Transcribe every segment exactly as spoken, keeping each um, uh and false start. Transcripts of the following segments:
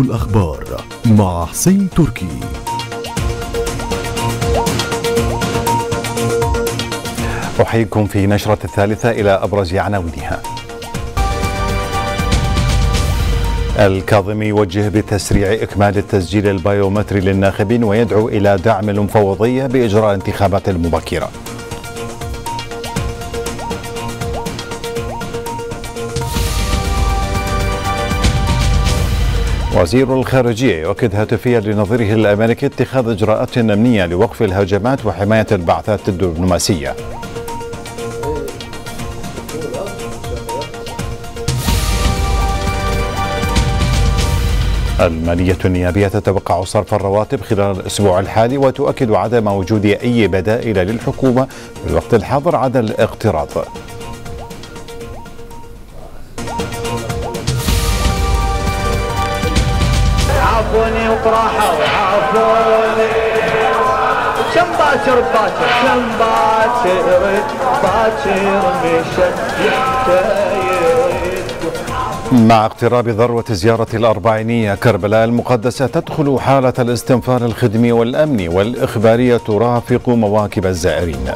الأخبار مع حسين تركي. أحييكم في نشرة الثالثة إلى أبرز عناوينها. الكاظمي يوجه بتسريع إكمال التسجيل البيومتري للناخبين ويدعو إلى دعم المفوضية بإجراء الانتخابات المبكرة. وزير الخارجية يؤكد هاتفيا لنظيره الأمريكي اتخاذ إجراءات أمنية لوقف الهجمات وحماية البعثات الدبلوماسية. المالية النيابية تتوقع صرف الرواتب خلال الأسبوع الحالي وتؤكد عدم وجود أي بدائل للحكومة في الوقت الحاضر عدا الاقتراض. عفوني وطراحة وعفوني كم باكر باكر كم باكر باكر مع اقتراب ذروة زيارة الأربعينية كربلاء المقدسة تدخل حالة الاستنفار الخدمي والأمني والإخبارية ترافق مواكب الزائرين.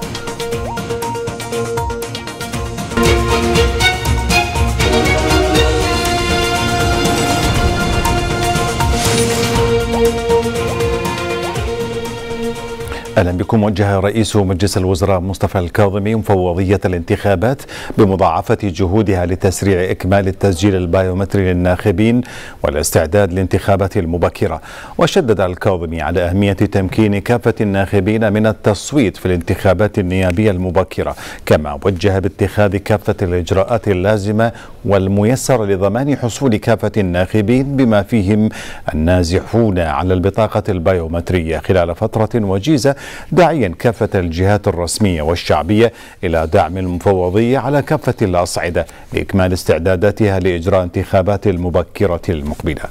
أهلا بكم. وجه رئيس مجلس الوزراء مصطفى الكاظمي مفوضية الانتخابات بمضاعفة جهودها لتسريع إكمال التسجيل البيومتري للناخبين والاستعداد للانتخابات المبكرة. وشدد الكاظمي على أهمية تمكين كافة الناخبين من التصويت في الانتخابات النيابية المبكرة، كما وجه باتخاذ كافة الإجراءات اللازمة والميسرة لضمان حصول كافة الناخبين بما فيهم النازحون على البطاقة البيومترية خلال فترة وجيزة، داعيا كافة الجهات الرسمية والشعبية إلى دعم المفوضية على كافة الأصعدة لإكمال استعداداتها لإجراء انتخابات المبكرة المقبلة.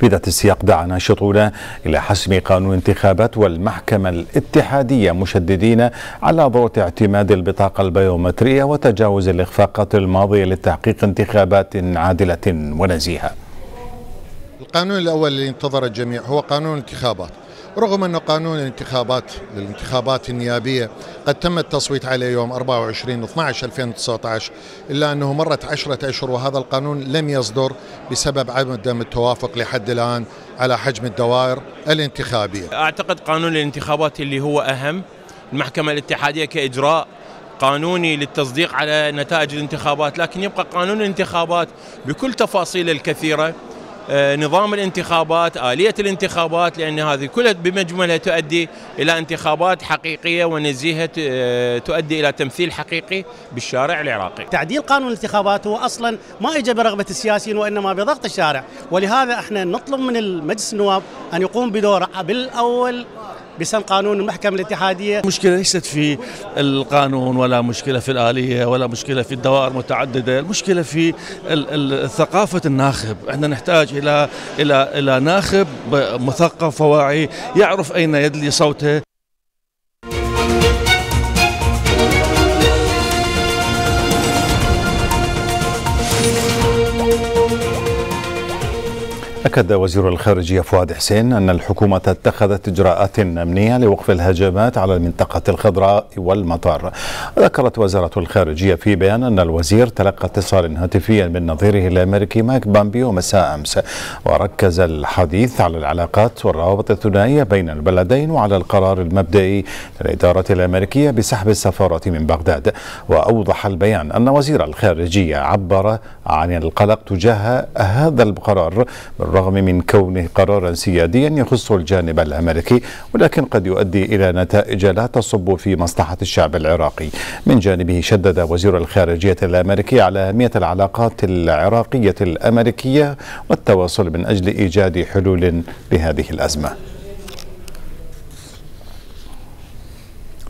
في ذات السياق دعا ناشطون إلى حسم قانون الانتخابات والمحكمة الاتحادية مشددين على ضرورة اعتماد البطاقة البيومترية وتجاوز الإخفاقات الماضية لتحقيق انتخابات عادلة ونزيهة. القانون الأول اللي انتظر الجميع هو قانون الانتخابات، رغم أن قانون الانتخابات للانتخابات النيابية قد تم التصويت عليه يوم أربعة وعشرين اثني عشر ألفين وتسعة عشر، إلا أنه مرت عشرة أشهر وهذا القانون لم يصدر بسبب عدم التوافق لحد الآن على حجم الدوائر الانتخابية. أعتقد قانون الانتخابات اللي هو أهم، المحكمة الاتحادية كإجراء قانوني للتصديق على نتائج الانتخابات، لكن يبقى قانون الانتخابات بكل تفاصيله الكثيرة، نظام الانتخابات، آلية الانتخابات، لأن هذه كلها بمجملها تؤدي إلى انتخابات حقيقية ونزيهة تؤدي إلى تمثيل حقيقي بالشارع العراقي. تعديل قانون الانتخابات هو أصلا ما إجا برغبة السياسيين وإنما بضغط الشارع، ولهذا احنا نطلب من مجلس النواب أن يقوم بدوره بالأول بسن قانون المحكمة الاتحادية. المشكلة ليست في القانون ولا مشكلة في الآلية ولا مشكلة في الدوائر المتعددة، المشكلة في ثقافة الناخب. احنا نحتاج إلى إلى إلى ناخب مثقف وواعي يعرف أين يدلي صوته. أكد وزير الخارجية فؤاد حسين أن الحكومة اتخذت إجراءات أمنية لوقف الهجمات على المنطقة الخضراء والمطار. ذكرت وزارة الخارجية في بيان أن الوزير تلقى اتصالا هاتفيا من نظيره الأمريكي مايك بامبيو مساء أمس، وركز الحديث على العلاقات والروابط الثنائية بين البلدين وعلى القرار المبدئي للإدارة الأمريكية بسحب السفارة من بغداد. وأوضح البيان أن وزير الخارجية عبر عن القلق تجاه هذا القرار بالرغم من كونه قرارا سياديا يخص الجانب الأمريكي، ولكن قد يؤدي إلى نتائج لا تصب في مصلحة الشعب العراقي. من جانبه شدد وزير الخارجية الأمريكي على أهمية العلاقات العراقية الأمريكية والتواصل من أجل إيجاد حلول لهذه الأزمة.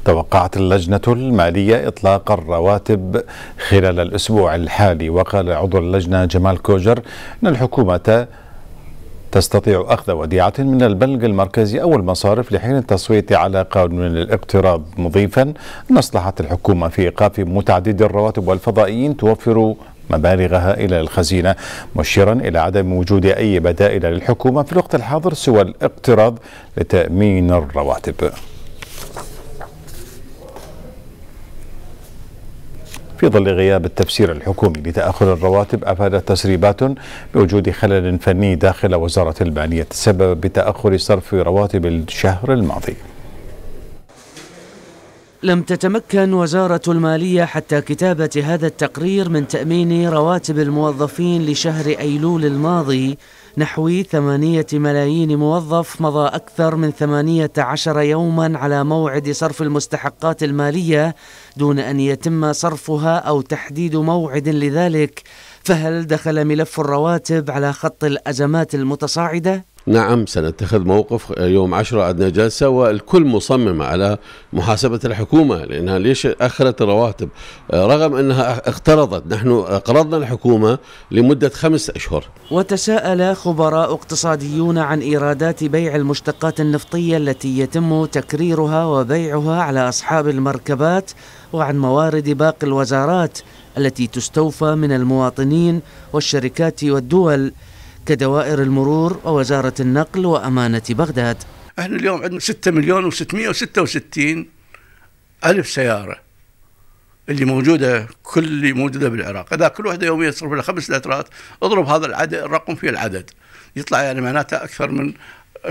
توقعت اللجنة المالية إطلاق الرواتب خلال الأسبوع الحالي، وقال عضو اللجنة جمال كوجر أن الحكومة تستطيع أخذ وديعة من البنك المركزي أو المصارف لحين التصويت على قانون الاقتراض، مضيفا أن مصلحة الحكومة في إيقاف متعددي الرواتب والفضائيين توفر مبالغ هائلة للخزينة، مشيرا إلى عدم وجود أي بدائل للحكومة في الوقت الحاضر سوى الاقتراض لتأمين الرواتب. في ظل غياب التفسير الحكومي لتأخر الرواتب، أفادت تسريبات بوجود خلل فني داخل وزارة المالية تسبب بتأخر صرف رواتب الشهر الماضي. لم تتمكن وزارة المالية حتى كتابة هذا التقرير من تأمين رواتب الموظفين لشهر أيلول الماضي، نحو ثمانية ملايين موظف مضى أكثر من ثمانية عشر يوما على موعد صرف المستحقات المالية دون أن يتم صرفها أو تحديد موعد لذلك، فهل دخل ملف الرواتب على خط الأزمات المتصاعدة؟ نعم، سنتخذ موقف يوم عشرة، عندنا جلسة والكل مصمم على محاسبة الحكومة لأنها ليش أخرت الرواتب رغم أنها اقترضت. نحن اقرضنا الحكومة لمدة خمس أشهر. وتساءل خبراء اقتصاديون عن إيرادات بيع المشتقات النفطية التي يتم تكريرها وبيعها على أصحاب المركبات، وعن موارد باقي الوزارات التي تستوفى من المواطنين والشركات والدول كدوائر المرور ووزارة النقل وأمانة بغداد. احنا اليوم عندنا ستة مليون وستمئة وستة وستين ألف سيارة اللي موجودة، كل اللي موجودة بالعراق، إذا كل واحدة يوميا تصرف لها خمس لترات، اضرب هذا العدد الرقم في العدد، يطلع يعني معناتها أكثر من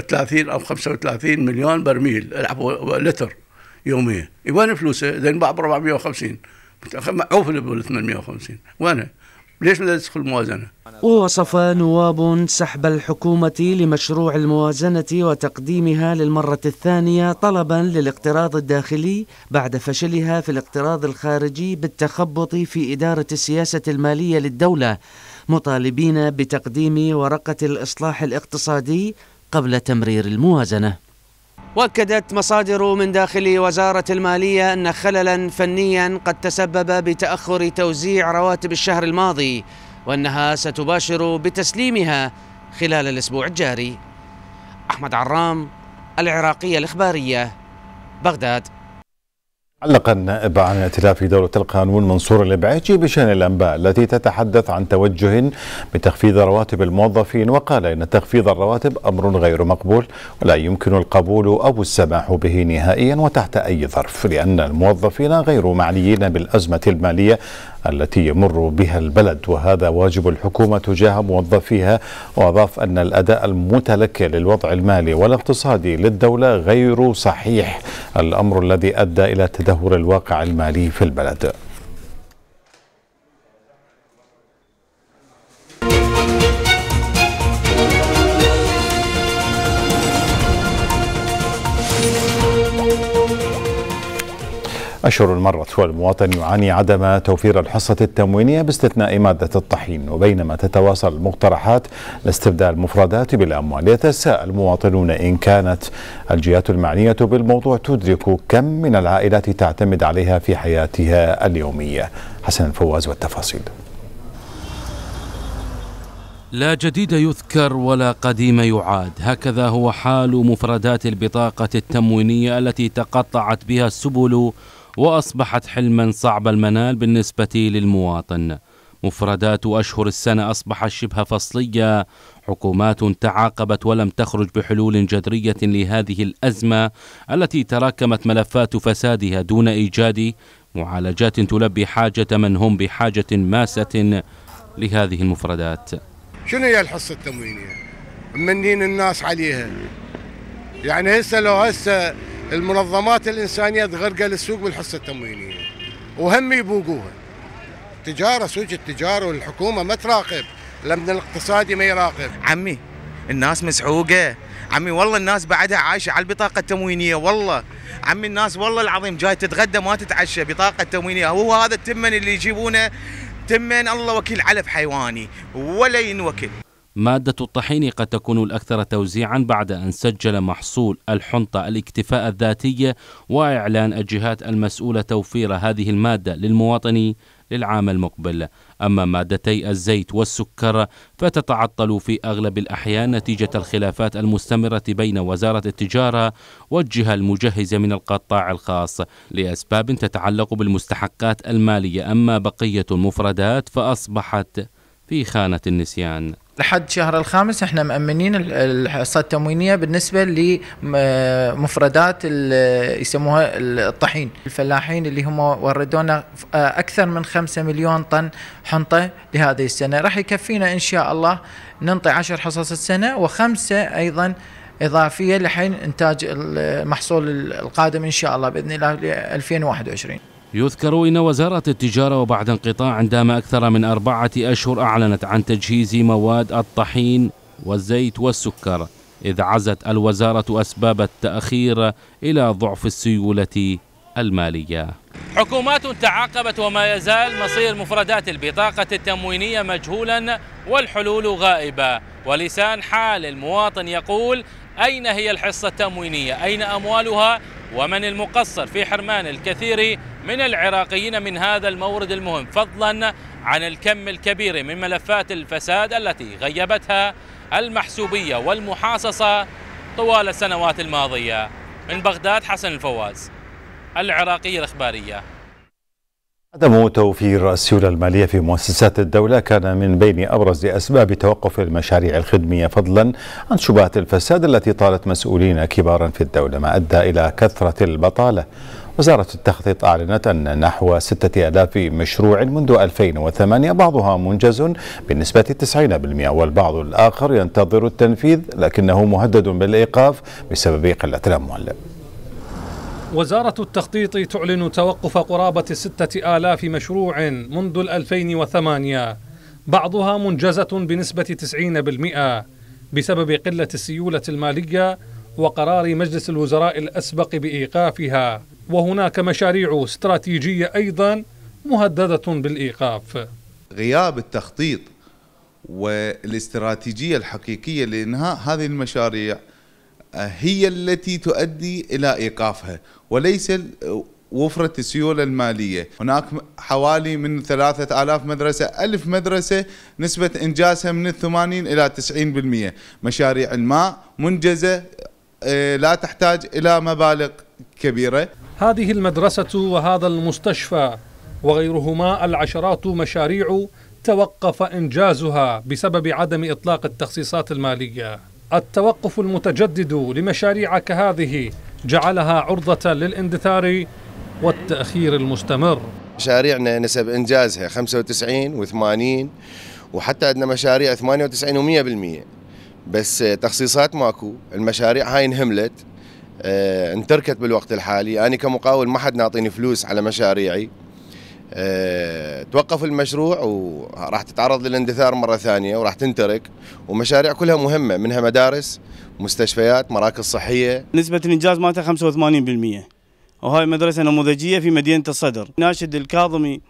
ثلاثين أو خمسة وثلاثين مليون برميل عفوا لتر يوميا. وين فلوسه؟ إذا انباع ب أربعمئة وخمسين، عوفل ب ثمانمئة وخمسين، وينه؟ ليش لا تدخل الموازنة؟ ووصف نواب سحب الحكومة لمشروع الموازنة وتقديمها للمرة الثانية طلبا للاقتراض الداخلي بعد فشلها في الاقتراض الخارجي بالتخبط في إدارة السياسة المالية للدولة، مطالبين بتقديم ورقة الإصلاح الاقتصادي قبل تمرير الموازنة. وأكدت مصادر من داخل وزارة المالية أن خللا فنيا قد تسبب بتأخر توزيع رواتب الشهر الماضي، وأنها ستباشر بتسليمها خلال الأسبوع الجاري. أحمد عرام، العراقية الإخبارية، بغداد. علق النائب عن ائتلاف دولة القانون منصور البعيجي بشأن الأنباء التي تتحدث عن توجه بتخفيض رواتب الموظفين، وقال إن تخفيض الرواتب أمر غير مقبول ولا يمكن القبول أو السماح به نهائيا وتحت أي ظرف، لأن الموظفين غير معنيين بالأزمة المالية التي يمر بها البلد، وهذا واجب الحكومة تجاه موظفيها. وأضاف أن الأداء المتلكي للوضع المالي والاقتصادي للدولة غير صحيح، الأمر الذي أدى إلى تدهور الواقع المالي في البلد. أشهر مرت والمواطن يعاني عدم توفير الحصة التموينية باستثناء مادة الطحين، وبينما تتواصل المقترحات لاستبدال مفردات بالأموال، يتساءل المواطنون إن كانت الجهات المعنية بالموضوع تدرك كم من العائلات تعتمد عليها في حياتها اليومية. حسن الفواز والتفاصيل. لا جديد يذكر ولا قديم يعاد، هكذا هو حال مفردات البطاقة التموينية التي تقطعت بها السبل وأصبحت حلما صعب المنال بالنسبة للمواطن. مفردات أشهر السنة أصبحت شبه فصلية، حكومات تعاقبت ولم تخرج بحلول جذرية لهذه الأزمة التي تراكمت ملفات فسادها دون إيجاد معالجات تلبي حاجة من هم بحاجة ماسة لهذه المفردات. شنو هي الحصة التموينية؟ منين الناس عليها؟ يعني هسه لو هسه المنظمات الإنسانية تغرقل للسوق بالحصة التموينية وهم يبوقوها. التجارة سوق التجارة والحكومة ما تراقب، الأمن الاقتصادي ما يراقب. عمي الناس مسحوقة، عمي والله الناس بعدها عايشة على البطاقة التموينية، والله عمي الناس والله العظيم جاي تتغدى ما تتعشى بطاقة تموينية. هو هذا التمن اللي يجيبونه تمن الله وكيل علف حيواني ولا ينوكل. مادة الطحين قد تكون الأكثر توزيعا بعد أن سجل محصول الحنطة الاكتفاء الذاتي وإعلان الجهات المسؤولة توفير هذه المادة للمواطن للعام المقبل. أما مادتي الزيت والسكر فتتعطل في أغلب الأحيان نتيجة الخلافات المستمرة بين وزارة التجارة والجهة المجهزة من القطاع الخاص لأسباب تتعلق بالمستحقات المالية، أما بقية المفردات فأصبحت في خانة النسيان. لحد شهر الخامس احنا مأمنين الحصة التموينية بالنسبة لمفردات يسموها الطحين. الفلاحين اللي هم وردونا أكثر من خمسة مليون طن حنطة لهذه السنة، راح يكفينا إن شاء الله ننطي عشر حصص السنة وخمسة أيضا إضافية لحين إنتاج المحصول القادم إن شاء الله بإذن الله ل ألفين وواحد وعشرين. يذكر إن وزارة التجارة وبعد انقطاع عندما أكثر من أربعة أشهر أعلنت عن تجهيز مواد الطحين والزيت والسكر، إذ عزت الوزارة أسباب التأخير إلى ضعف السيولة المالية. حكومات تعاقبت وما يزال مصير مفردات البطاقة التموينية مجهولا والحلول غائبة، ولسان حال المواطن يقول أين هي الحصة التموينية؟ أين أموالها؟ ومن المقصر في حرمان الكثير من العراقيين من هذا المورد المهم، فضلا عن الكم الكبير من ملفات الفساد التي غيبتها المحسوبية والمحاصصة طوال السنوات الماضية. من بغداد حسن الفواز، العراقية الإخبارية. عدم توفير السيولة المالية في مؤسسات الدولة كان من بين أبرز أسباب توقف المشاريع الخدمية، فضلا عن شبهات الفساد التي طالت مسؤولين كبارا في الدولة ما أدى إلى كثرة البطالة. وزارة التخطيط أعلنت أن نحو ستة آلاف مشروع منذ ألفين وثمانية بعضها منجز بنسبة تسعين بالمئة والبعض الآخر ينتظر التنفيذ لكنه مهدد بالإيقاف بسبب قلة الأموال. وزارة التخطيط تعلن توقف قرابة ستة آلاف مشروع منذ الألفين وثمانية بعضها منجزة بنسبة تسعين بالمئة بسبب قلة السيولة المالية وقرار مجلس الوزراء الأسبق بإيقافها، وهناك مشاريع استراتيجية أيضا مهددة بالإيقاف. غياب التخطيط والاستراتيجية الحقيقية لإنهاء هذه المشاريع هي التي تؤدي إلى إيقافها وليس وفرة السيولة المالية. هناك حوالي من ثلاثة آلاف مدرسة ألف مدرسة نسبة إنجازها من الثمانين إلى تسعين بالمئة. مشاريع الماء منجزة لا تحتاج إلى مبالغ كبيرة. هذه المدرسة وهذا المستشفى وغيرهما العشرات مشاريع توقف إنجازها بسبب عدم إطلاق التخصيصات المالية. التوقف المتجدد لمشاريع كهذه جعلها عرضة للاندثار والتأخير المستمر. مشاريعنا نسب إنجازها خمسة وتسعين وثمانين وحتى عندنا مشاريع ثمانية وتسعين ومية بالمئة، بس تخصيصات ماكو. المشاريع هاي انهملت اه انتركت بالوقت الحالي. أنا كمقاول ما حد نعطيني فلوس على مشاريعي. أه، توقف المشروع وراح تتعرض للاندثار مرة ثانية وراح تنترك، ومشاريع كلها مهمة منها مدارس مستشفيات مراكز صحية. نسبة الإنجاز مالتها خمسة وثمانين بالمئة، وهاي مدرسة نموذجية في مدينة الصدر. ناشد الكاظمي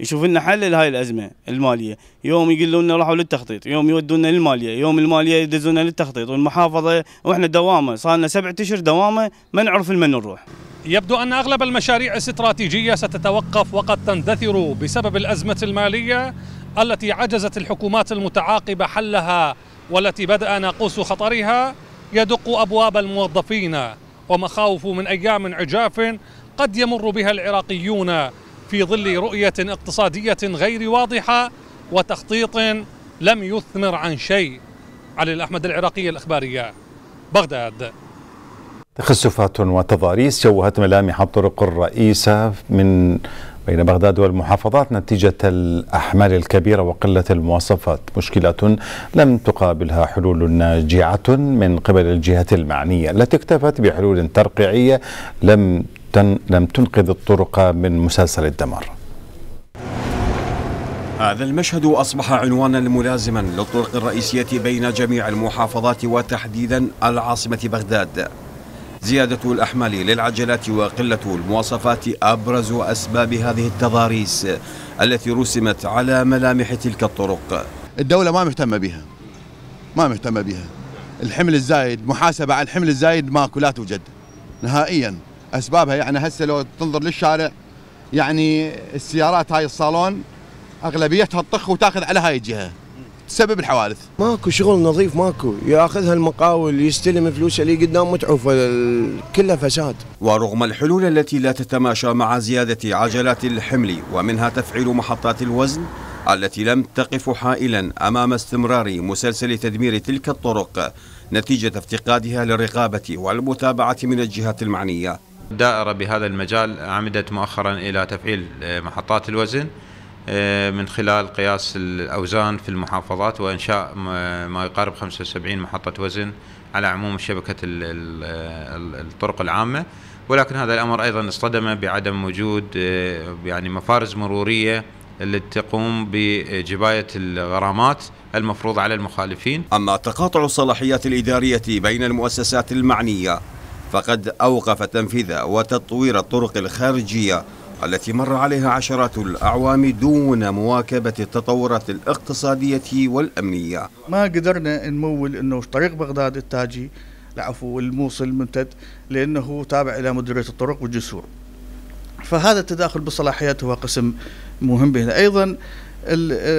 يشوف لنا حل لهاي الأزمة المالية، يوم يقولوا لنا راحوا للتخطيط، يوم يودونا للمالية، يوم المالية يدزونا للتخطيط والمحافظة، واحنا دوامة صار لنا سبعة أشهر دوامة ما نعرف لمن نروح. يبدو أن أغلب المشاريع الاستراتيجية ستتوقف وقد تندثر بسبب الأزمة المالية التي عجزت الحكومات المتعاقبة حلها والتي بدأ ناقوس خطرها يدق أبواب الموظفين، ومخاوف من أيام عجاف قد يمر بها العراقيون في ظل رؤية اقتصادية غير واضحة وتخطيط لم يثمر عن شيء. علي الأحمد، العراقية الإخبارية، بغداد. تخسفات وتضاريس شوهت ملامح الطرق الرئيسة من بين بغداد والمحافظات نتيجة الأحمال الكبيرة وقلة المواصفات، مشكلات لم تقابلها حلول ناجعة من قبل الجهات المعنية التي اكتفت بحلول ترقيعية لم لم تنقذ الطرق من مسلسل الدمار. هذا المشهد أصبح عنوانا ملازما للطرق الرئيسية بين جميع المحافظات وتحديدا العاصمة بغداد. زيادة الأحمال للعجلات وقلة المواصفات أبرز أسباب هذه التضاريس التي رسمت على ملامح تلك الطرق. الدولة ما مهتمة بها، ما مهتمة بها. الحمل الزايد، محاسبة على الحمل الزايد ماكو، لا توجد نهائيا. أسبابها يعني هسه لو تنظر للشارع يعني السيارات هاي الصالون اغلبيه تطخ وتاخذ على هاي الجهه تسبب الحوادث. ماكو شغل نظيف، ماكو ياخذها المقاول يستلم فلوسه اللي قدام متعوفه، كلها فساد. ورغم الحلول التي لا تتماشى مع زياده عجلات الحمل ومنها تفعيل محطات الوزن التي لم تقف حائلا امام استمرار مسلسل تدمير تلك الطرق نتيجه افتقادها للرقابه والمتابعه من الجهات المعنيه. الدائره بهذا المجال عمدت مؤخرا الى تفعيل محطات الوزن من خلال قياس الأوزان في المحافظات وإنشاء ما يقارب خمسة وسبعين محطة وزن على عموم شبكة الطرق العامة، ولكن هذا الأمر أيضا اصطدم بعدم وجود يعني مفارز مرورية التي تقوم بجباية الغرامات المفروضة على المخالفين. أما تقاطع الصلاحيات الإدارية بين المؤسسات المعنية فقد أوقف تنفيذ وتطوير الطرق الخارجية التي مر عليها عشرات الأعوام دون مواكبة التطورات الاقتصادية والأمنية. ما قدرنا نمول أنه طريق بغداد التاجي العفو الموصل ممتد لأنه تابع إلى مديرية الطرق والجسور، فهذا التداخل بالصلاحيات هو قسم مهم به. أيضا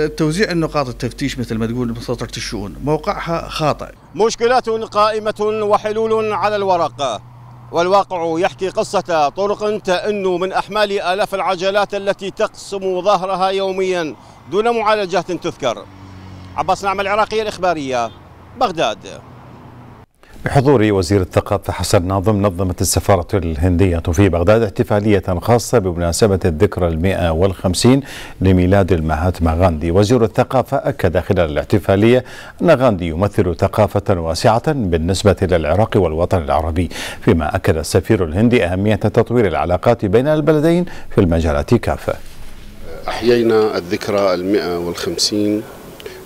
توزيع النقاط التفتيش مثل ما تقول مسطرة الشؤون موقعها خاطئ. مشكلات قائمة وحلول على الورق، والواقع يحكي قصة طرق تئن من أحمال آلاف العجلات التي تقسم ظهرها يوميا دون معالجات تذكر. عباس نعم، العراقية الإخبارية، بغداد. بحضور وزير الثقافة حسن ناظم نظمت السفارة الهندية في بغداد احتفالية خاصة بمناسبة الذكرى المئة والخمسين لميلاد المهاتما غاندي. وزير الثقافة أكد خلال الاحتفالية أن غاندي يمثل ثقافة واسعة بالنسبة للعراق والوطن العربي، فيما أكد السفير الهندي أهمية تطوير العلاقات بين البلدين في المجالات كافة. أحيينا الذكرى المئة والخمسين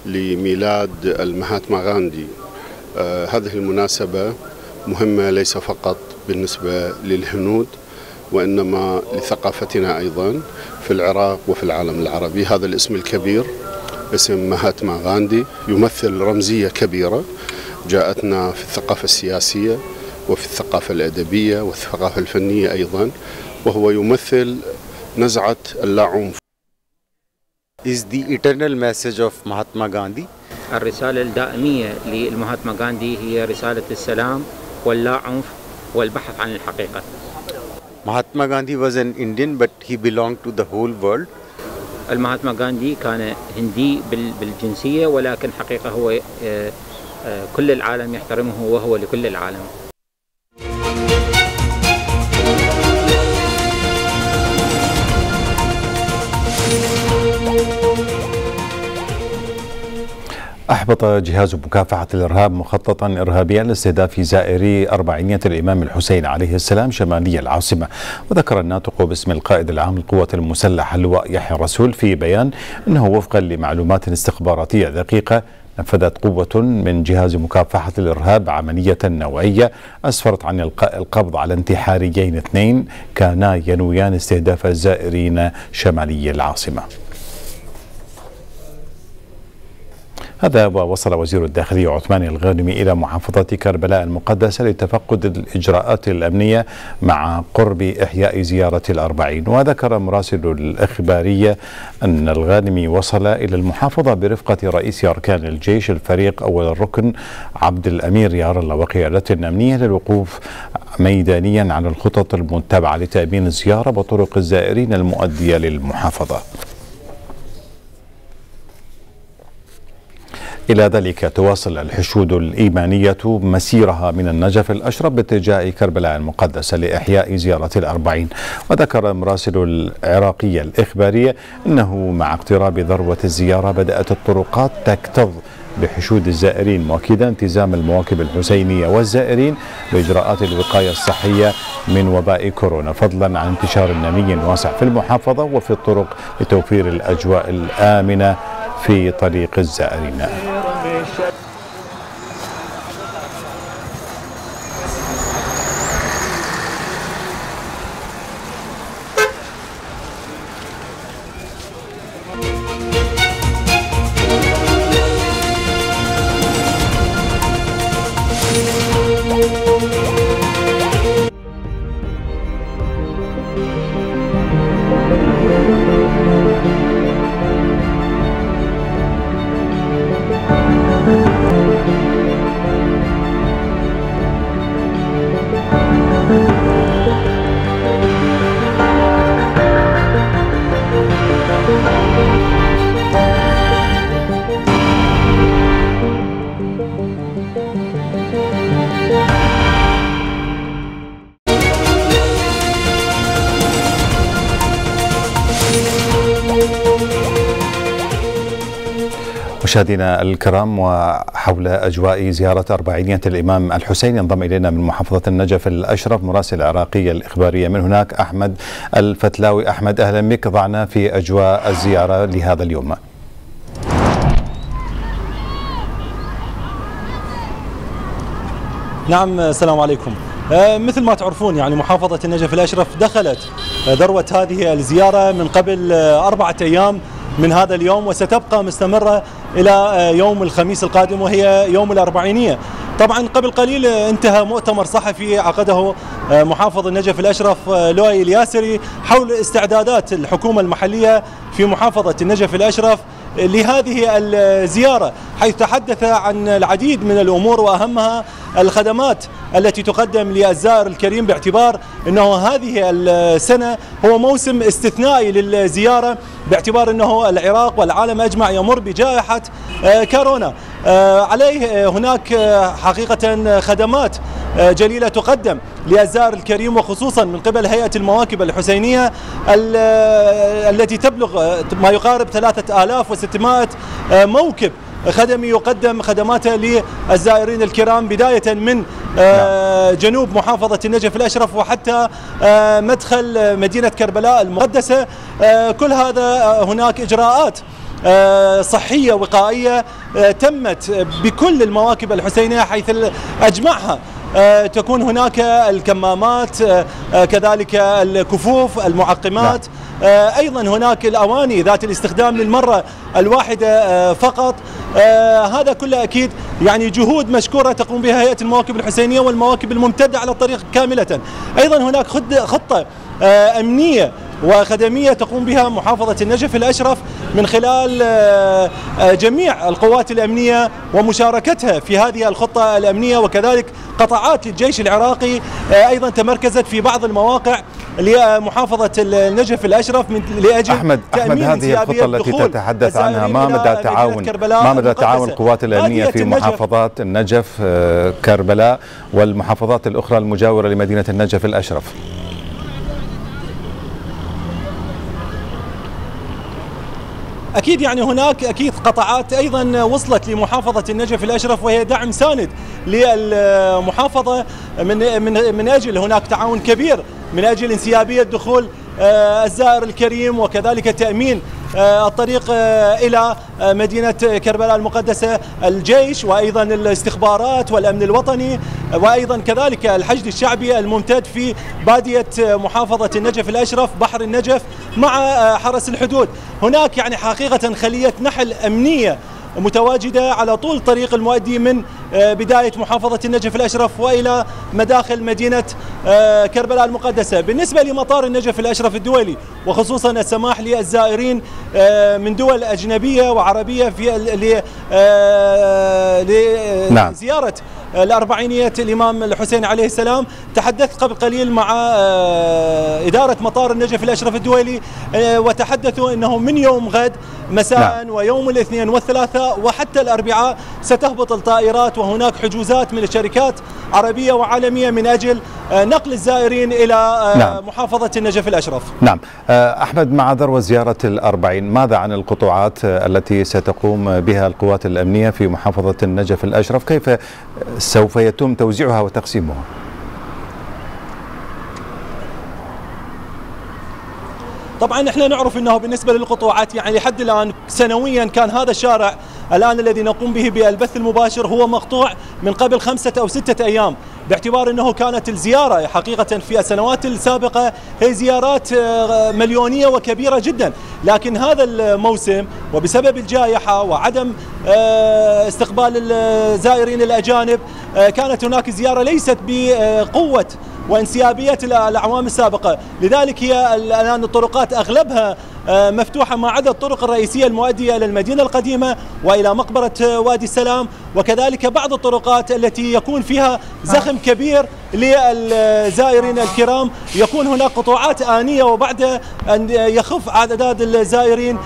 لميلاد المهاتما غاندي. هذه المناسبة مهمة ليس فقط بالنسبة للهنود وإنما لثقافتنا أيضا في العراق وفي العالم العربي. هذا الاسم الكبير اسم مهاتما غاندي يمثل رمزية كبيرة جاءتنا في الثقافة السياسية وفي الثقافة الأدبية والثقافة الفنية أيضا، وهو يمثل نزعة اللاعنف. Is the eternal message of Mahatma Gandhi. الرسالة الدائمية للمهاتما غاندي هي رسالة السلام واللا عنف والبحث عن الحقيقة. Mahatma Gandhi was an Indian but he belonged to the whole world. المهاتما غاندي كان هندي بالجنسية ولكن حقيقة هو كل العالم يحترمه وهو لكل العالم. أحبط جهاز مكافحة الإرهاب مخططا إرهابيا لاستهداف زائري أربعينية الإمام الحسين عليه السلام شمالي العاصمة. وذكر الناطق باسم القائد العام للقوات المسلحة اللواء يحيى الرسول في بيان أنه وفقا لمعلومات استخباراتية دقيقة نفذت قوة من جهاز مكافحة الإرهاب عملية نوعية أسفرت عن إلقاء القبض على انتحاريين اثنين كانا ينويان استهداف الزائرين شمالي العاصمة. هذا ووصل وزير الداخلية عثمان الغانمي إلى محافظة كربلاء المقدسة لتفقد الإجراءات الأمنية مع قرب إحياء زيارة الأربعين. وذكر مراسل الإخبارية أن الغانمي وصل إلى المحافظة برفقة رئيس أركان الجيش الفريق أول الركن عبد الأمير يار الله وقيادته الأمنية للوقوف ميدانيا على الخطط المتبعة لتأمين الزيارة وطرق الزائرين المؤدية للمحافظة. إلى ذلك تواصل الحشود الإيمانية مسيرها من النجف الأشرف باتجاه كربلاء المقدسة لإحياء زيارة الأربعين. وذكر مراسل العراقية الإخبارية أنه مع اقتراب ذروة الزيارة بدأت الطرقات تكتظ بحشود الزائرين، مؤكدا التزام المواكب الحسينية والزائرين بإجراءات الوقاية الصحية من وباء كورونا، فضلا عن انتشار نمي واسع في المحافظة وفي الطرق لتوفير الأجواء الآمنة في طريق الزائرين. مشاهدينا الكرام، وحول أجواء زيارة أربعينية الإمام الحسين ينضم إلينا من محافظة النجف الأشرف مراسل العراقية الإخبارية من هناك أحمد الفتلاوي. أحمد أهلا بك، ضعنا في أجواء الزيارة لهذا اليوم. نعم، السلام عليكم. مثل ما تعرفون يعني محافظة النجف الأشرف دخلت ذروة هذه الزيارة من قبل أربعة أيام من هذا اليوم، وستبقى مستمرة إلى يوم الخميس القادم وهي يوم الأربعينية. طبعا قبل قليل انتهى مؤتمر صحفي عقده محافظ النجف الأشرف لؤي الياسري حول استعدادات الحكومة المحلية في محافظة النجف الأشرف لهذه الزيارة، حيث تحدث عن العديد من الأمور وأهمها الخدمات التي تقدم للزائر الكريم، باعتبار أنه هذه السنة هو موسم استثنائي للزيارة، باعتبار أنه العراق والعالم أجمع يمر بجائحة كورونا. عليه هناك حقيقة خدمات جليلة تقدم للزائر الكريم، وخصوصا من قبل هيئة المواكب الحسينية التي تبلغ ما يقارب ثلاثة آلاف وستمائة موكب خدمي يقدم خدماته للزائرين الكرام، بداية من جنوب محافظة النجف الأشرف وحتى مدخل مدينة كربلاء المقدسة. كل هذا هناك إجراءات صحية وقائية تمت بكل المواكب الحسينية، حيث أجمعها تكون هناك الكمامات، كذلك الكفوف، المعقمات، أيضا هناك الأواني ذات الاستخدام للمرة الواحدة فقط. هذا كله أكيد يعني جهود مشكورة تقوم بها هيئة المواكب الحسينية والمواكب الممتدة على الطريق كاملة. أيضا هناك خطة أمنية وخدمية تقوم بها محافظة النجف الأشرف من خلال جميع القوات الأمنية ومشاركتها في هذه الخطة الأمنية، وكذلك قطاعات الجيش العراقي أيضا تمركزت في بعض المواقع لمحافظة النجف الأشرف من لأجل أحمد تأمين أحمد هذه الخطة التي تتحدث عنها، ما مدى تعاون ما مدى تعاون القوات الأمنية في النجف. محافظات النجف كربلاء والمحافظات الأخرى المجاورة لمدينة النجف الأشرف؟ أكيد يعني هناك أكيد قطاعات أيضا وصلت لمحافظة النجف الأشرف، وهي دعم ساند للمحافظة من من من أجل هناك تعاون كبير من أجل انسيابية دخول الزائر الكريم، وكذلك تأمين الطريق إلى مدينة كربلاء المقدسة، الجيش وأيضا الاستخبارات والأمن الوطني، وأيضا كذلك الحشد الشعبي الممتد في بادية محافظة النجف الأشرف بحر النجف مع حرس الحدود. هناك يعني حقيقة خلية نحل أمنية متواجدة على طول الطريق المؤدي من بداية محافظة النجف الأشرف وإلى مداخل مدينة كربلاء المقدسة. بالنسبة لمطار النجف الأشرف الدولي، وخصوصا السماح للزائرين من دول أجنبية وعربية في لزيارة الأربعينية الإمام الحسين عليه السلام، تحدثت قبل قليل مع إدارة مطار النجف الأشرف الدولي، وتحدثوا أنه من يوم غد مساء ويوم الاثنين والثلاثاء وحتى الأربعاء ستهبط الطائرات، وهناك حجوزات من الشركات عربية وعالمية من أجل نقل الزائرين إلى نعم. محافظة النجف الأشرف. نعم أحمد، مع ذروة زيارة الأربعين، ماذا عن القطاعات التي ستقوم بها القوات الأمنية في محافظة النجف الأشرف؟ كيف سوف يتم توزيعها وتقسيمها؟ طبعا احنا نعرف انه بالنسبه للقطاعات يعني لحد الان سنويا كان هذا الشارع الان الذي نقوم به بالبث المباشر هو مقطوع من قبل خمسه او سته ايام، باعتبار انه كانت الزياره حقيقه في السنوات السابقه هي زيارات مليونيه وكبيره جدا، لكن هذا الموسم وبسبب الجائحه وعدم استقبال الزائرين الاجانب كانت هناك زياره ليست بقوه وانسيابية الأعوام السابقة، لذلك هي الآن الطرقات أغلبها مفتوحة ما عدا الطرق الرئيسية المؤدية إلى المدينة القديمة وإلى مقبرة وادي السلام، وكذلك بعض الطرقات التي يكون فيها زخم كبير للزائرين الكرام، يكون هناك قطوعات آنية وبعد أن يخف عدد الزائرين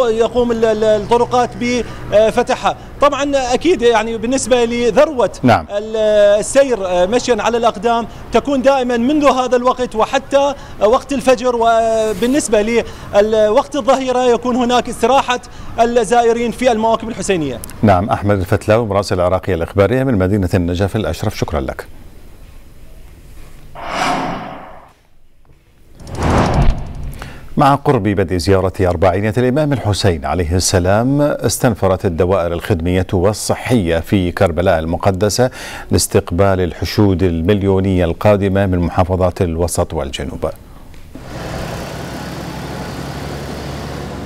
يقوم الطرقات بفتحها. طبعا أكيد يعني بالنسبة لذروة نعم. السير مشيا على الأقدام تكون دائما منذ هذا الوقت وحتى وقت الفجر، وبالنسبة لوقت الظهيرة يكون هناك استراحة الزائرين في المواكب الحسينية. نعم، أحمد الفتلاوي مراسل العراقية الإخبارية من مدينة النجف الأشرف، شكرا لك. مع قرب بدء زيارة أربعينية الإمام الحسين عليه السلام، استنفرت الدوائر الخدمية والصحية في كربلاء المقدسة لاستقبال الحشود المليونية القادمة من محافظات الوسط والجنوب.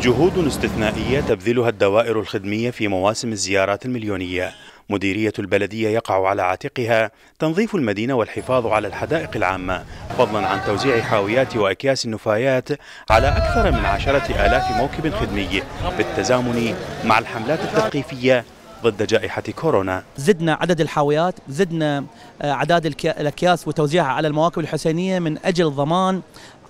جهود استثنائية تبذلها الدوائر الخدمية في مواسم الزيارات المليونية. مديرية البلدية يقع على عاتقها تنظيف المدينة والحفاظ على الحدائق العامة، فضلا عن توزيع حاويات وأكياس النفايات على أكثر من عشرة آلاف موكب خدمي بالتزامن مع الحملات التثقيفية ضد جائحة كورونا. زدنا عدد الحاويات، زدنا أعداد الأكياس وتوزيعها على المواكب الحسينية من أجل ضمان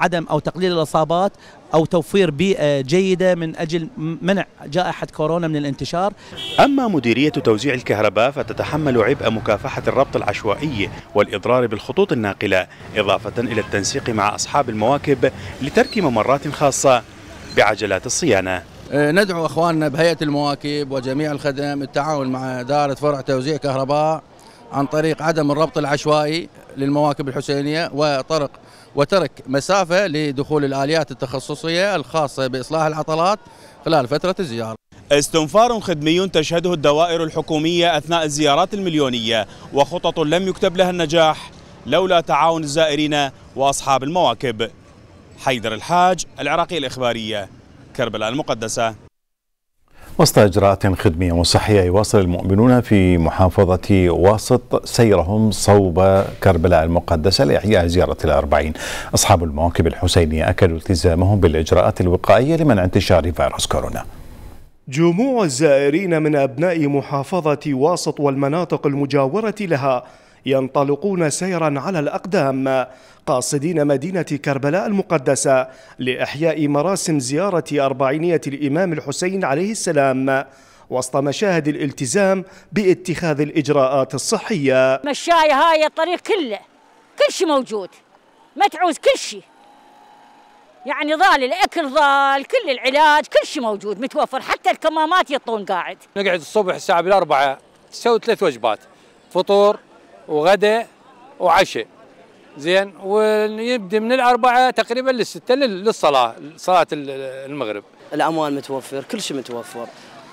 عدم أو تقليل الإصابات أو توفير بيئة جيدة من أجل منع جائحة كورونا من الانتشار. أما مديرية توزيع الكهرباء فتتحمل عبء مكافحة الربط العشوائي والإضرار بالخطوط الناقلة، إضافة إلى التنسيق مع أصحاب المواكب لترك ممرات خاصة بعجلات الصيانة. ندعو أخواننا بهيئة المواكب وجميع الخدم التعاون مع دائرة فرع توزيع كهرباء عن طريق عدم الربط العشوائي للمواكب الحسينية وطرق وترك مسافة لدخول الآليات التخصصية الخاصة بإصلاح العطلات خلال فترة الزيارة. استنفار خدمي تشهده الدوائر الحكومية أثناء الزيارات المليونية، وخطط لم يكتب لها النجاح لولا تعاون الزائرين وأصحاب المواكب. حيدر الحاج، العراقية الإخبارية، كربلاء المقدسة. وسط إجراءات خدمية وصحية يواصل المؤمنون في محافظة واسط سيرهم صوب كربلاء المقدسة لإحياء زيارة الأربعين. أصحاب المواكب الحسينية أكدوا التزامهم بالإجراءات الوقائية لمنع انتشار فيروس كورونا. جموع الزائرين من أبناء محافظة واسط والمناطق المجاورة لها ينطلقون سيرا على الأقدام قاصدين مدينة كربلاء المقدسة لإحياء مراسم زيارة أربعينية الإمام الحسين عليه السلام وسط مشاهد الالتزام باتخاذ الإجراءات الصحية. مشاية هاي الطريق كله كل شيء موجود، متعوز كل شيء، يعني ضال الأكل، ضال كل العلاج، كل شيء موجود متوفر، حتى الكمامات يطون قاعد. نقعد الصبح الساعة بالأربعة تسوي ثلاث وجبات، فطور وغدا وعشاء، زين، ويبدأ من الأربعة تقريبا للستة للصلاة، صلاة المغرب. الأموال متوفر، كل شيء متوفر،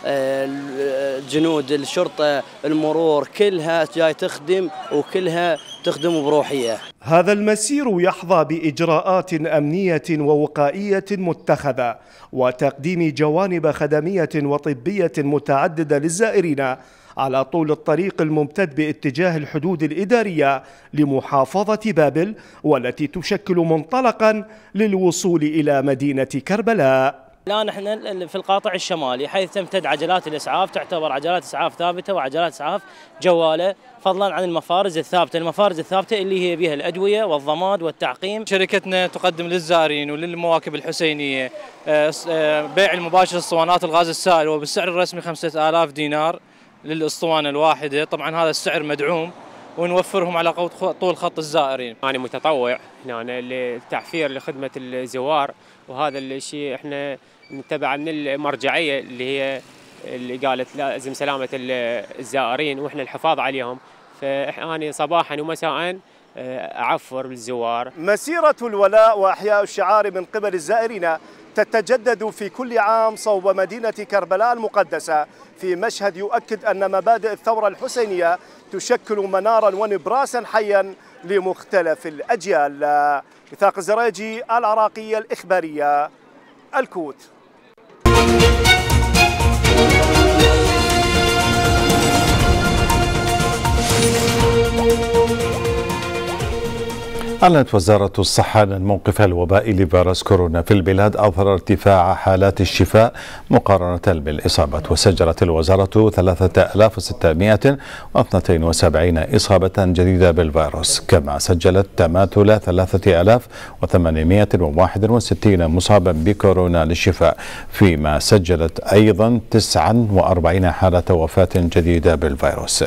الجنود، الشرطة، المرور، كلها جاي تخدم وكلها تخدم بروحية. هذا المسير يحظى بإجراءات أمنية ووقائية متخذة وتقديم جوانب خدمية وطبية متعددة للزائرين على طول الطريق الممتد باتجاه الحدود الإدارية لمحافظة بابل والتي تشكل منطلقا للوصول إلى مدينة كربلاء. الآن نحن في القاطع الشمالي حيث تمتد عجلات الإسعاف، تعتبر عجلات إسعاف ثابتة وعجلات إسعاف جوالة، فضلا عن المفارز الثابتة، المفارز الثابتة اللي هي بها الأدوية والضماد والتعقيم. شركتنا تقدم للزائرين وللمواكب الحسينية بيع المباشر للاسطوانات الغاز السائل وبالسعر الرسمي خمسة آلاف دينار للاسطوانه الواحده، طبعا هذا السعر مدعوم ونوفرهم على طول خط الزائرين. انا متطوع هنا للتعفير لخدمه الزوار، وهذا الشيء احنا نتبع من المرجعيه اللي هي اللي قالت لازم سلامه الزائرين واحنا الحفاظ عليهم، فانا صباحا ومساء اعفر الزوار. مسيره الولاء واحياء الشعار من قبل الزائرين تتجدد في كل عام صوب مدينة كربلاء المقدسة في مشهد يؤكد أن مبادئ الثورة الحسينية تشكل منارا ونبراسا حيا لمختلف الأجيال. ميثاق الزرايج، العراقية الإخبارية، الكوت. أعلنت وزارة الصحة أن الموقف الوبائي لفيروس كورونا في البلاد أظهر ارتفاع حالات الشفاء مقارنة بالإصابة، وسجلت الوزارة ثلاثة آلاف وستمائة واثنين وسبعين إصابة جديدة بالفيروس، كما سجلت تماثل ثلاثة آلاف وثمانمائة وواحد وستين مصابا بكورونا للشفاء، فيما سجلت أيضا تسعة وأربعين حالة وفاة جديدة بالفيروس.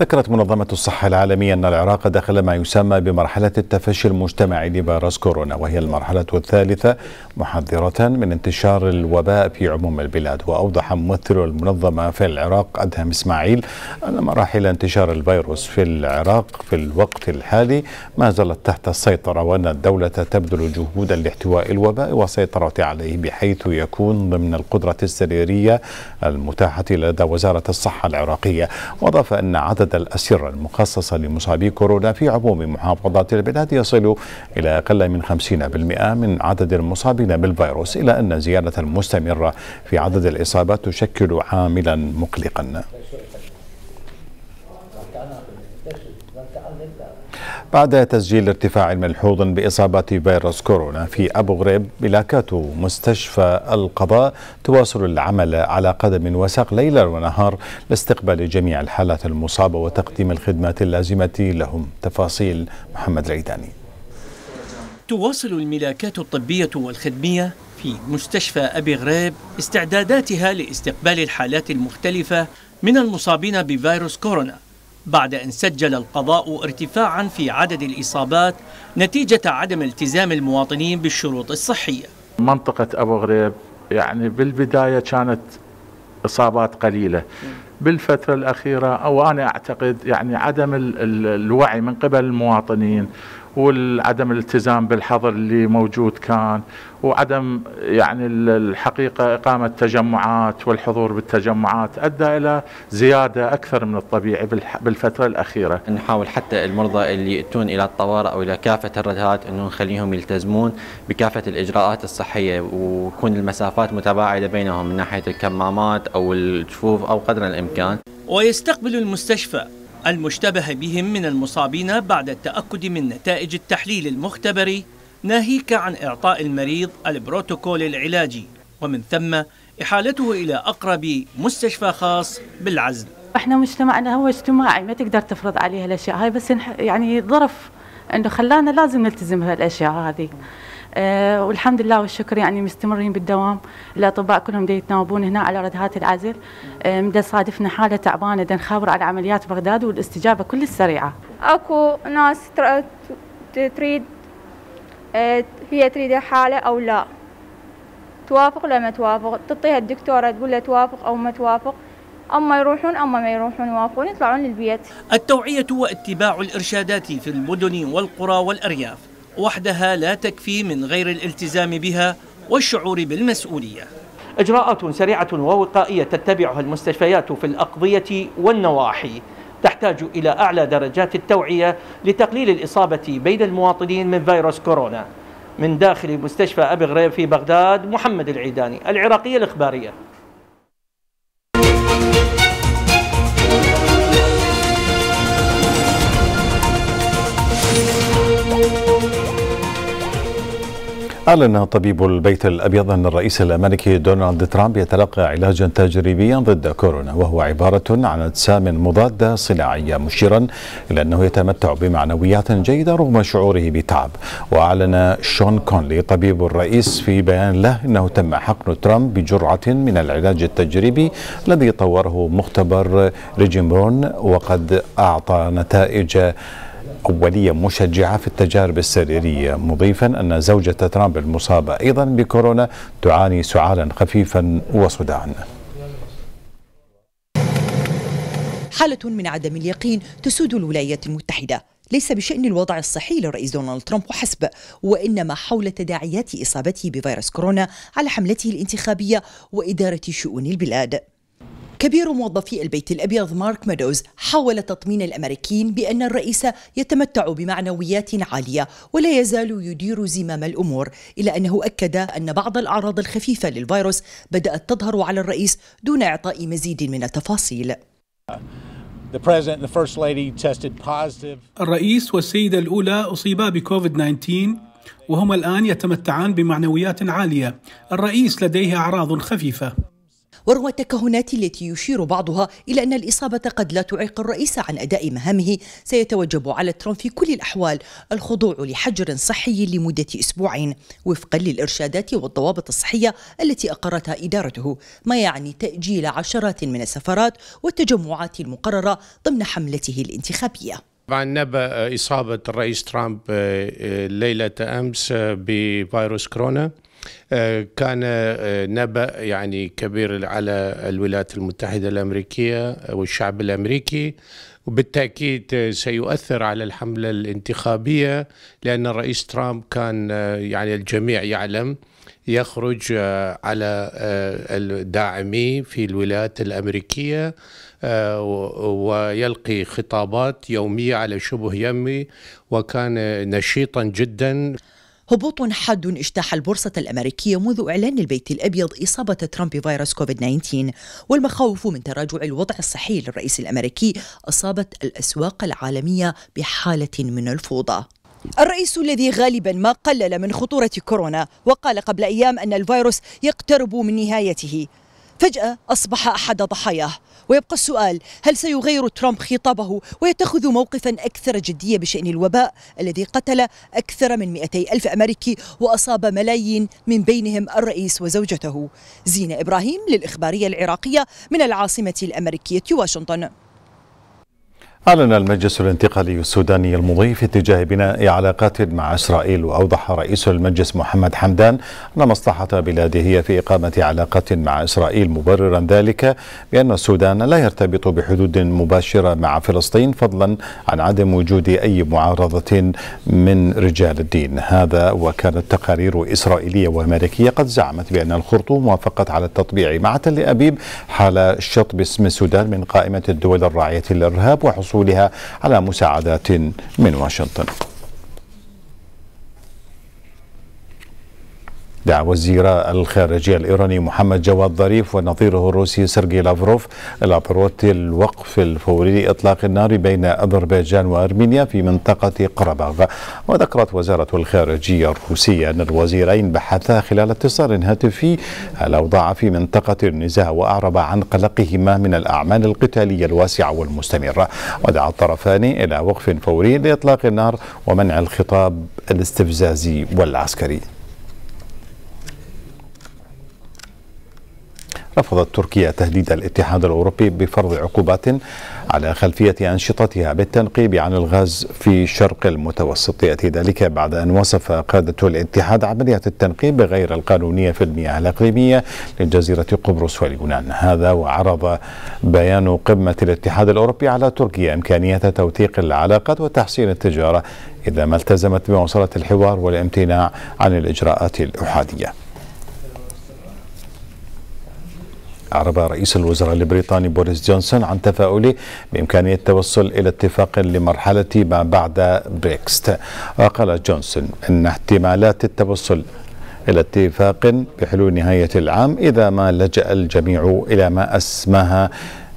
ذكرت منظمة الصحة العالمية أن العراق دخل ما يسمى بمرحلة التفشي المجتمعي لفيروس كورونا، وهي المرحلة الثالثة، محذرة من انتشار الوباء في عموم البلاد. وأوضح ممثل المنظمة في العراق أدهم إسماعيل أن مراحل انتشار الفيروس في العراق في الوقت الحالي ما زالت تحت السيطرة، وأن الدولة تبذل جهودا لاحتواء الوباء والسيطرة عليه، بحيث يكون ضمن القدرة السريرية المتاحة لدى وزارة الصحة العراقية. وأضاف أن عدد الأسرة المخصصة لمصابي كورونا في عموم محافظات البلاد يصل إلى أقل من خمسين بالمئة من عدد المصابين بالفيروس، إلى أن الزيادة المستمرة في عدد الإصابات تشكل عاملا مقلقا. بعد تسجيل ارتفاع ملحوظ بإصابات فيروس كورونا في أبو غريب، ملاكات مستشفى القضاء تواصل العمل على قدم وساق ليلا ونهار لاستقبال جميع الحالات المصابة وتقديم الخدمات اللازمة لهم. تفاصيل محمد العيداني. تواصل الملاكات الطبية والخدمية في مستشفى أبي غريب استعداداتها لاستقبال الحالات المختلفة من المصابين بفيروس كورونا، بعد أن سجل القضاء ارتفاعا في عدد الإصابات نتيجة عدم التزام المواطنين بالشروط الصحية. منطقة أبو غريب يعني بالبداية كانت إصابات قليلة، بالفترة الأخيرة أو أنا أعتقد يعني عدم الوعي من قبل المواطنين وعدم الالتزام بالحظر اللي موجود كان، وعدم يعني الحقيقة إقامة تجمعات والحضور بالتجمعات أدى إلى زيادة أكثر من الطبيعي بالفترة الأخيرة. نحاول حتى المرضى اللي يأتون إلى الطوارئ أو إلى كافة الرادات أنه نخليهم يلتزمون بكافة الإجراءات الصحية، ويكون المسافات متباعدة بينهم من ناحية الكمامات أو الجفوف أو قدر الإمكان. ويستقبل المستشفى المشتبه بهم من المصابين بعد التأكد من نتائج التحليل المختبري، ناهيك عن إعطاء المريض البروتوكول العلاجي، ومن ثم إحالته إلى أقرب مستشفى خاص بالعزل. إحنا مجتمعنا هو اجتماعي، ما تقدر تفرض عليه الأشياء هاي، بس يعني ظرف أنه خلانا لازم نلتزم بهالأشياء هذه. أه والحمد لله والشكر يعني مستمرين بالدوام، الاطباء كلهم دا يتناوبون هنا على ردهات العزل. أه دا صادفنا حاله تعبانه دا نخابر على عمليات بغداد والاستجابه كل السريعه. اكو ناس تريد أه هي تريد حاله او لا، توافق ولا ما توافق، تعطيها الدكتوره تقول له توافق او ما توافق، اما يروحون اما ما يروحون، يوافقون يطلعون للبيت. التوعيه واتباع الارشادات في المدن والقرى والارياف وحدها لا تكفي من غير الالتزام بها والشعور بالمسؤولية. إجراءات سريعة ووقائية تتبعها المستشفيات في الأقضية والنواحي تحتاج إلى أعلى درجات التوعية لتقليل الإصابة بين المواطنين من فيروس كورونا. من داخل مستشفى أبي غريب في بغداد، محمد العيداني، العراقية الإخبارية. أعلن طبيب البيت الأبيض أن الرئيس الأمريكي دونالد ترامب يتلقى علاجا تجريبيا ضد كورونا، وهو عبارة عن أجسام مضادة صناعية، مشيرا إلى أنه يتمتع بمعنويات جيدة رغم شعوره بتعب. وأعلن شون كونلي طبيب الرئيس في بيان له أنه تم حقن ترامب بجرعة من العلاج التجريبي الذي طوره مختبر ريجينيرون، وقد أعطى نتائج أولية مشجعة في التجارب السريرية، مضيفا أن زوجة ترامب المصابة أيضا بكورونا تعاني سعالا خفيفا وصداعا. حالة من عدم اليقين تسود الولايات المتحدة، ليس بشأن الوضع الصحي للرئيس دونالد ترامب وحسب، وإنما حول تداعيات إصابته بفيروس كورونا على حملته الانتخابية وإدارة شؤون البلاد. كبير موظفي البيت الأبيض مارك ميدوز حاول تطمين الأمريكيين بأن الرئيس يتمتع بمعنويات عالية ولا يزال يدير زمام الأمور، إلا أنه أكد أن بعض الأعراض الخفيفة للفيروس بدأت تظهر على الرئيس دون إعطاء مزيد من التفاصيل. الرئيس والسيدة الأولى أصيبا بكوفيد تسعة عشر وهما الآن يتمتعان بمعنويات عالية. الرئيس لديه أعراض خفيفة. ورغم التكهنات التي يشير بعضها إلى أن الإصابة قد لا تعيق الرئيس عن أداء مهامه، سيتوجب على ترامب في كل الأحوال الخضوع لحجر صحي لمدة أسبوعين وفقا للإرشادات والضوابط الصحية التي أقرتها إدارته، ما يعني تأجيل عشرات من السفرات والتجمعات المقررة ضمن حملته الانتخابية. طبعا نبأ إصابة الرئيس ترامب ليلة أمس بفيروس كورونا كان نبأ يعني كبير على الولايات المتحدة الأمريكية والشعب الأمريكي، وبالتأكيد سيؤثر على الحملة الانتخابية، لأن الرئيس ترامب كان يعني الجميع يعلم يخرج على الداعمي في الولايات الأمريكية ويلقي خطابات يومية على شبه يمي، وكان نشيطا جدا. هبوط حاد اجتاح البورصة الأمريكية منذ إعلان البيت الأبيض إصابة ترامب بفيروس كوفيد تسعة عشر، والمخاوف من تراجع الوضع الصحي للرئيس الأمريكي أصابت الأسواق العالمية بحالة من الفوضى. الرئيس الذي غالبا ما قلل من خطورة كورونا وقال قبل أيام أن الفيروس يقترب من نهايته، فجأة أصبح أحد ضحاياه، ويبقى السؤال هل سيغير ترامب خطابه ويتخذ موقفا أكثر جدية بشأن الوباء الذي قتل أكثر من مئتي ألف أمريكي وأصاب ملايين من بينهم الرئيس وزوجته. زينة إبراهيم للإخبارية العراقية من العاصمة الأمريكية واشنطن. أعلن المجلس الانتقالي السوداني المضي في اتجاه بناء علاقات مع إسرائيل، وأوضح رئيس المجلس محمد حمدان أن مصلحة بلاده هي في إقامة علاقات مع إسرائيل، مبررا ذلك بأن السودان لا يرتبط بحدود مباشرة مع فلسطين، فضلا عن عدم وجود أي معارضة من رجال الدين. هذا وكانت تقارير إسرائيلية وأمريكية قد زعمت بأن الخرطوم وافقت على التطبيع مع تل أبيب حال شطب اسم السودان من قائمة الدول الراعية للإرهاب وحصول لها على مساعدات من واشنطن. دعا وزير الخارجية الإيراني محمد جواد ظريف ونظيره الروسي سيرجي لافروف إلى ضرورة الوقف الفوري لإطلاق النار بين أذربيجان وأرمينيا في منطقة قرباغ. وذكرت وزارة الخارجية الروسية أن الوزيرين بحثا خلال اتصال هاتفي الأوضاع في منطقة النزاع، وأعربا عن قلقهما من الأعمال القتالية الواسعة والمستمرة. ودعا الطرفان إلى وقف فوري لإطلاق النار ومنع الخطاب الاستفزازي والعسكري. رفضت تركيا تهديد الاتحاد الأوروبي بفرض عقوبات على خلفية أنشطتها بالتنقيب عن الغاز في شرق المتوسط. يأتي ذلك بعد أن وصف قادة الاتحاد عملية التنقيب غير القانونية في المياه الإقليمية لجزيرة قبرص واليونان. هذا وعرض بيان قمة الاتحاد الأوروبي على تركيا إمكانية توثيق العلاقات وتحسين التجارة إذا ما التزمت بمواصلة الحوار والامتناع عن الإجراءات الأحادية. أعرب رئيس الوزراء البريطاني بوريس جونسون عن تفاؤله بإمكانية التوصل إلى اتفاق لمرحلة ما بعد بريكست. وقال جونسون أن احتمالات التوصل إلى اتفاق بحلول نهاية العام إذا ما لجأ الجميع إلى ما أسماها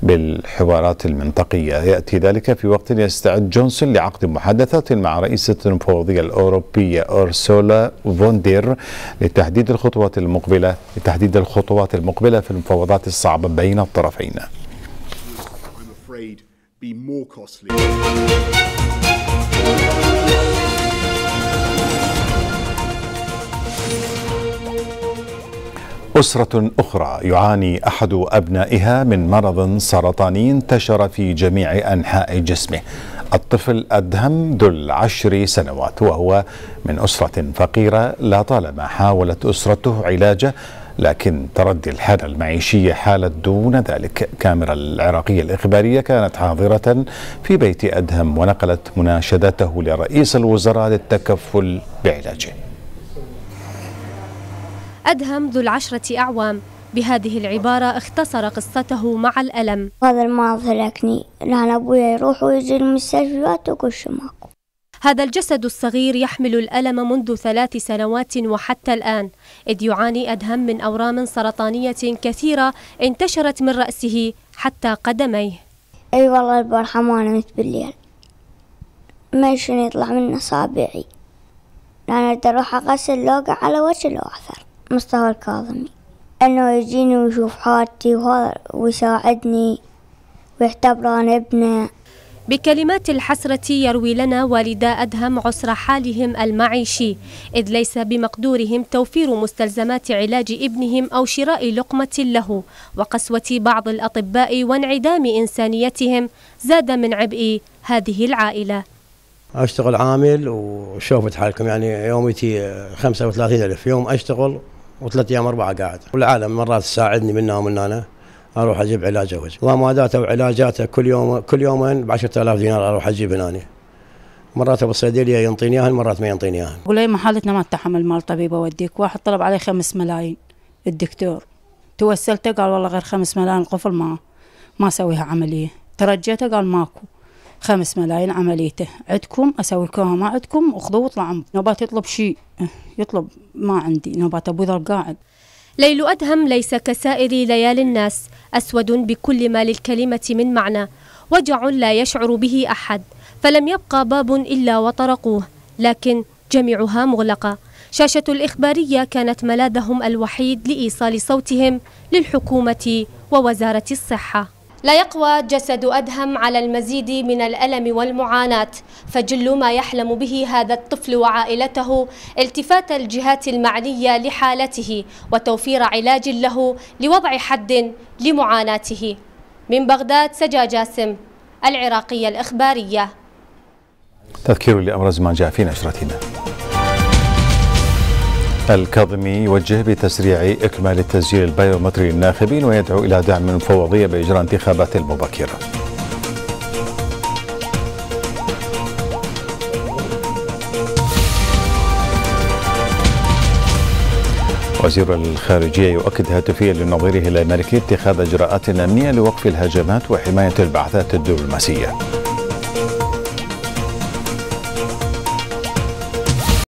بالحوارات المنطقية. يأتي ذلك في وقت يستعد جونسون لعقد محادثات مع رئيسة المفوضية الأوروبية أورسولا فوندير لتحديد الخطوات المقبلة لتحديد الخطوات المقبلة في المفاوضات الصعبة بين الطرفين. أسرة أخرى يعاني أحد أبنائها من مرض سرطاني انتشر في جميع أنحاء جسمه. الطفل أدهم ذو العشر سنوات وهو من أسرة فقيرة، لا طالما حاولت أسرته علاجه لكن تردي الحالة المعيشية حالت دون ذلك. كاميرا العراقية الإخبارية كانت حاضرة في بيت أدهم ونقلت مناشدته لرئيس الوزراء للتكفل بعلاجه. أدهم ذو العشرة أعوام بهذه العبارة اختصر قصته مع الألم. هذا الماضي هلكني، لأن أبويا يروح ويجي المستشفيات وكل شيء ماكو. هذا الجسد الصغير يحمل الألم منذ ثلاث سنوات وحتى الآن، إذ يعاني أدهم من أورام سرطانية كثيرة انتشرت من رأسه حتى قدميه. اي والله البارحة ما نمت بالليل، ما شنو يطلع من اصابعي، انا بدي اروح اغسل لوقع على وجهي لو اعثر. مصطفى الكاظمي انه يجيني ويشوف حالتي وهذا ويساعدني ويعتبره انا ابنه. بكلمات الحسرة يروي لنا والدا أدهم عسر حالهم المعيشي، إذ ليس بمقدورهم توفير مستلزمات علاج ابنهم أو شراء لقمة له، وقسوة بعض الأطباء وانعدام إنسانيتهم زاد من عبء هذه العائلة. أشتغل عامل وشوفت حالكم، يعني يوميتي خمسة وثلاثين ألف يوم أشتغل وثلاث أيام أربعة قاعد، والعالم مرات تساعدني منها ومن أنا اروح اجيب علاج وجه، ضماداته وعلاجاته كل يوم كل يومين ب عشرة آلاف دينار اروح اجيب هنا. مرات ابو الصيدليه ينطيني اياهن، مرات ما ينطيني اياهن. اقول لي حالتنا ما تحمل مال طبيب اوديك، واحد طلب عليه خمس ملايين الدكتور، توسلته قال والله غير خمس ملايين القفل ما ما اسويها عمليه، ترجيته قال ماكو خمس ملايين عمليته، عندكم اسوي لكم ما عندكم اخذوا واطلعوا. نوبات يطلب شيء يطلب ما عندي، نوبات ابو ذر قاعد. ليل أدهم ليس كسائر ليالي الناس، أسود بكل ما للكلمة من معنى، وجع لا يشعر به أحد، فلم يبقى باب إلا وطرقوه، لكن جميعها مغلقة. شاشة الإخبارية كانت ملاذهم الوحيد لإيصال صوتهم للحكومة ووزارة الصحة. لا يقوى جسد أدهم على المزيد من الألم والمعاناة، فجل ما يحلم به هذا الطفل وعائلته التفات الجهات المعنية لحالته وتوفير علاج له لوضع حد لمعاناته. من بغداد سجى جاسم، العراقية الإخبارية. تذكير لأبرز ما جاء في نشرتنا. الكاظمي يوجه بتسريع إكمال التسجيل البيومتري للناخبين ويدعو إلى دعم المفوضية بإجراء انتخابات مبكرة. وزير الخارجية يؤكد هاتفيا لنظيره الأمريكي اتخاذ إجراءات أمنية لوقف الهجمات وحماية البعثات الدبلوماسية.